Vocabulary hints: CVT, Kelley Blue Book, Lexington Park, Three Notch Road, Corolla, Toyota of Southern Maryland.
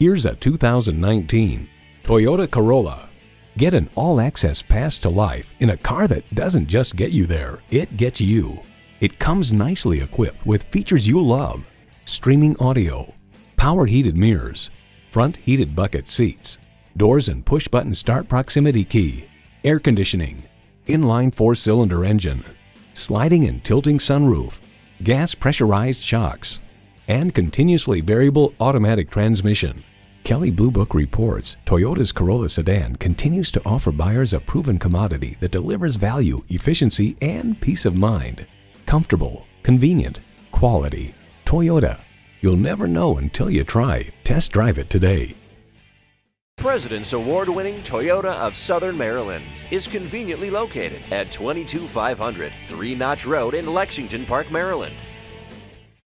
Here's a 2019 Toyota Corolla. Get an all-access pass to life in a car that doesn't just get you there, it gets you. It comes nicely equipped with features you love: streaming audio, power heated mirrors, front heated bucket seats, doors and push-button start proximity key, air conditioning, inline four-cylinder engine, sliding and tilting sunroof, gas pressurized shocks, and continuously variable automatic transmission. Kelley Blue Book reports Toyota's Corolla sedan continues to offer buyers a proven commodity that delivers value, efficiency, and peace of mind. Comfortable, convenient, quality. Toyota. You'll never know until you try. Test drive it today. President's award-winning Toyota of Southern Maryland is conveniently located at 22500 3 Notch Road in Lexington Park, Maryland.